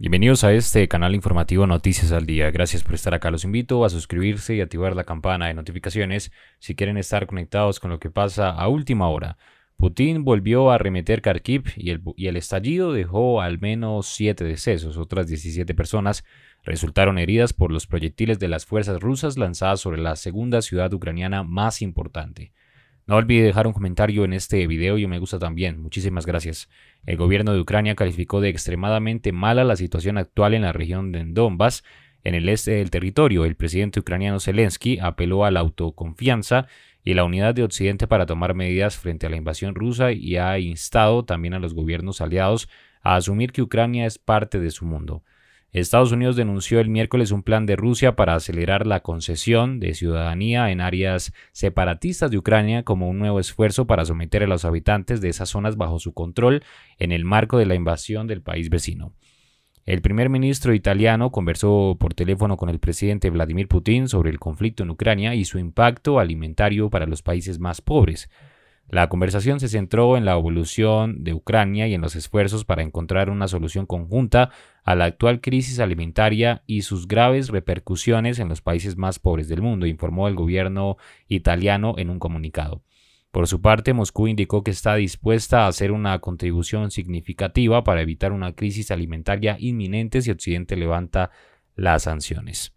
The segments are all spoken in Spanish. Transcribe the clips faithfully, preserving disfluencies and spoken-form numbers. Bienvenidos a este canal informativo Noticias al Día. Gracias por estar acá. Los invito a suscribirse y activar la campana de notificaciones si quieren estar conectados con lo que pasa a última hora. Putin volvió a arremeter Kharkiv y el, y el estallido dejó al menos siete decesos. Otras diecisiete personas resultaron heridas por los proyectiles de las fuerzas rusas lanzadas sobre la segunda ciudad ucraniana más importante. No olvide dejar un comentario en este video y un me gusta también. Muchísimas gracias. El gobierno de Ucrania calificó de extremadamente mala la situación actual en la región de Donbass, en el este del territorio. El presidente ucraniano Zelensky apeló a la autoconfianza y la unidad de Occidente para tomar medidas frente a la invasión rusa y ha instado también a los gobiernos aliados a asumir que Ucrania es parte de su mundo. Estados Unidos denunció el miércoles un plan de Rusia para acelerar la concesión de ciudadanía en áreas separatistas de Ucrania como un nuevo esfuerzo para someter a los habitantes de esas zonas bajo su control en el marco de la invasión del país vecino. El primer ministro italiano conversó por teléfono con el presidente Vladimir Putin sobre el conflicto en Ucrania y su impacto alimentario para los países más pobres. La conversación se centró en la evolución de Ucrania y en los esfuerzos para encontrar una solución conjunta a la actual crisis alimentaria y sus graves repercusiones en los países más pobres del mundo, informó el gobierno italiano en un comunicado. Por su parte, Moscú indicó que está dispuesta a hacer una contribución significativa para evitar una crisis alimentaria inminente si Occidente levanta las sanciones.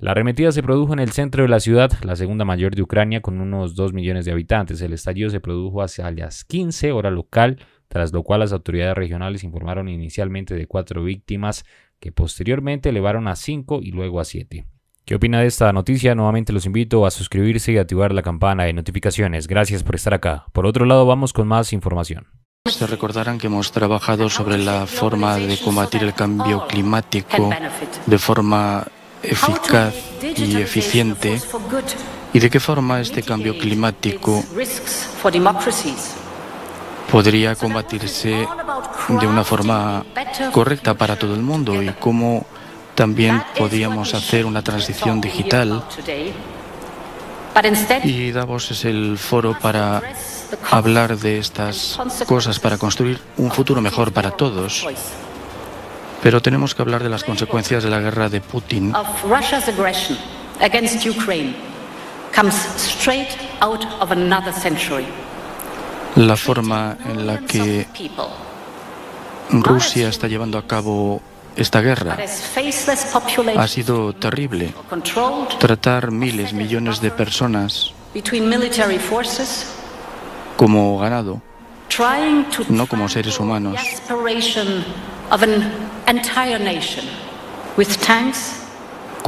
La arremetida se produjo en el centro de la ciudad, la segunda mayor de Ucrania, con unos dos millones de habitantes. El estallido se produjo hacia las quince hora local, tras lo cual las autoridades regionales informaron inicialmente de cuatro víctimas, que posteriormente elevaron a cinco y luego a siete. ¿Qué opina de esta noticia? Nuevamente los invito a suscribirse y activar la campana de notificaciones. Gracias por estar acá. Por otro lado, vamos con más información. Ustedes recordarán que hemos trabajado sobre la forma de combatir el cambio climático de forma eficaz y eficiente y de qué forma este cambio climático podría combatirse de una forma correcta para todo el mundo y cómo también podíamos hacer una transición digital. Y Davos es el foro para hablar de estas cosas, para construir un futuro mejor para todos. Pero tenemos que hablar de las consecuencias de la guerra de Putin. La forma en la que Rusia está llevando a cabo esta guerra ha sido terrible. Tratar miles, millones de personas como ganado, no como seres humanos.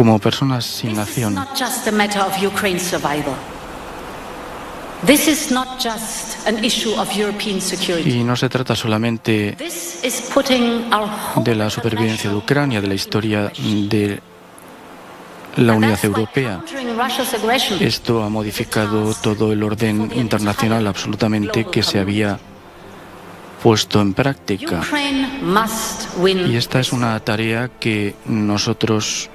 Como personas sin nación. Y no se trata solamente de la supervivencia de Ucrania, de la historia de la unidad europea. Esto ha modificado todo el orden internacional absolutamente que se había puesto en práctica. Y esta es una tarea que nosotros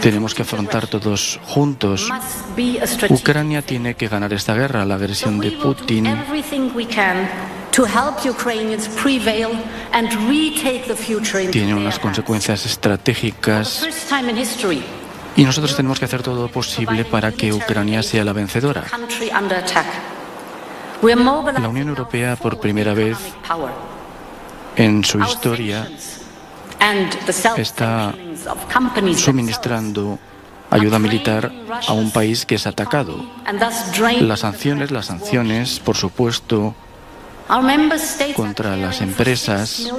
tenemos que afrontar todos juntos. Ucrania tiene que ganar esta guerra. La agresión de Putin tiene unas consecuencias estratégicas y nosotros tenemos que hacer todo lo posible para que Ucrania sea la vencedora. La Unión Europea, por primera vez en su historia, está suministrando ayuda militar a un país que es atacado. Las sanciones, las sanciones, por supuesto, contra las empresas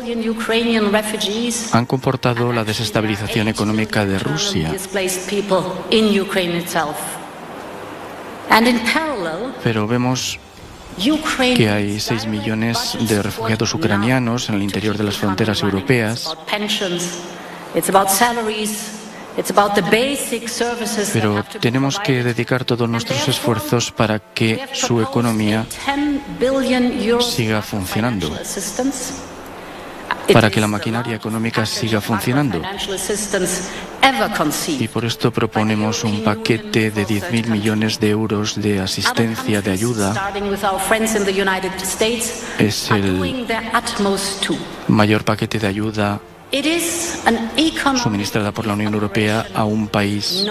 han comportado la desestabilización económica de Rusia. Pero vemos que hay seis millones de refugiados ucranianos en el interior de las fronteras europeas. Pero tenemos que dedicar todos nuestros esfuerzos para que su economía siga funcionando, para que la maquinaria económica siga funcionando. Y por esto proponemos un paquete de diez mil millones de euros de asistencia, de ayuda. Es el mayor paquete de ayuda suministrada por la Unión Europea a un país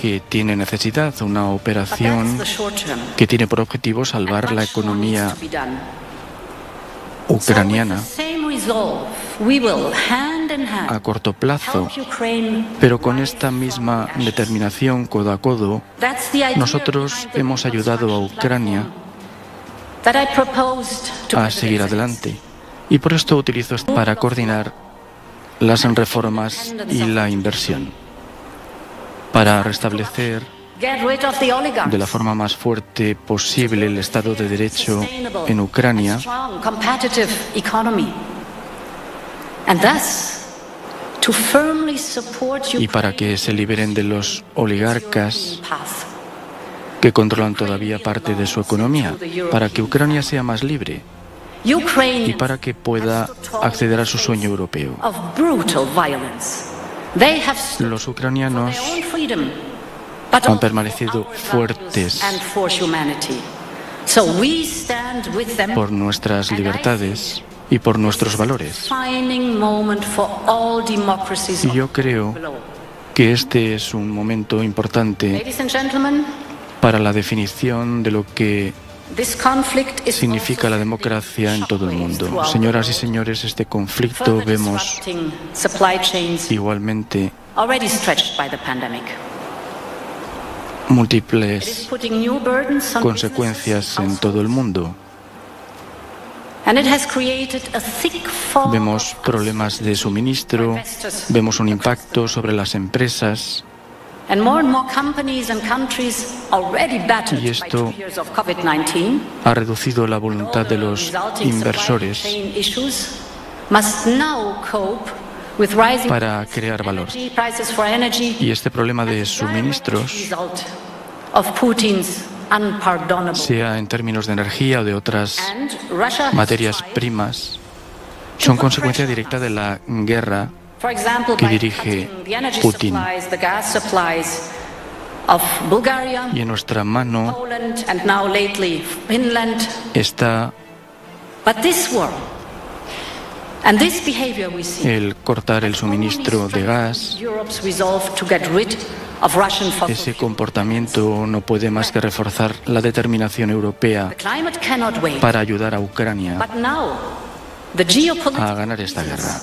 que tiene necesidad, una operación que tiene por objetivo salvar la economía ucraniana a corto plazo, pero con esta misma determinación codo a codo, nosotros hemos ayudado a Ucrania a seguir adelante. Y por esto utilizo esto para coordinar las reformas y la inversión, para restablecer de la forma más fuerte posible el Estado de Derecho en Ucrania y para que se liberen de los oligarcas que controlan todavía parte de su economía, para que Ucrania sea más libre y para que pueda acceder a su sueño europeo. Los ucranianos han permanecido fuertes por nuestras libertades y por nuestros valores. Y yo creo que este es un momento importante para la definición de lo que significa la democracia en todo el mundo. Señoras y señores, este conflicto vemos igualmente múltiples consecuencias en todo el mundo. Vemos problemas de suministro, vemos un impacto sobre las empresas. Y esto ha reducido la voluntad de los inversores para crear valor. Y este problema de suministros, sea en términos de energía o de otras materias primas, son consecuencia directa de la guerra que dirige Putin. Y en nuestra mano está el cortar el suministro de gas. Ese comportamiento no puede más que reforzar la determinación europea para ayudar a Ucrania a ganar esta guerra.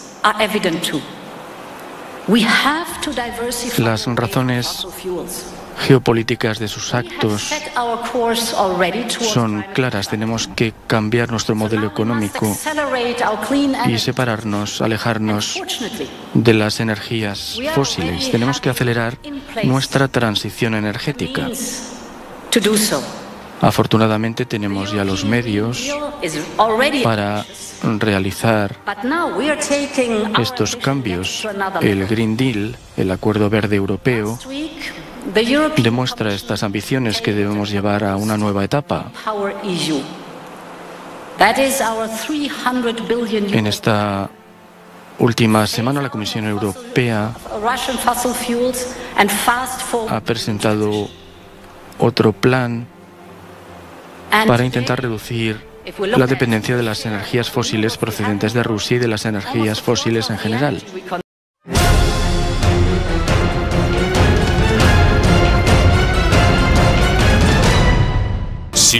Las razones geopolíticas de sus actos son claras. Tenemos que cambiar nuestro modelo económico y separarnos, alejarnos de las energías fósiles. Tenemos que acelerar nuestra transición energética. Afortunadamente tenemos ya los medios para realizar estos cambios. El Green Deal, el Acuerdo Verde Europeo, demuestra estas ambiciones que debemos llevar a una nueva etapa. En esta última semana, la Comisión Europea ha presentado otro plan para intentar reducir la dependencia de las energías fósiles procedentes de Rusia y de las energías fósiles en general. Si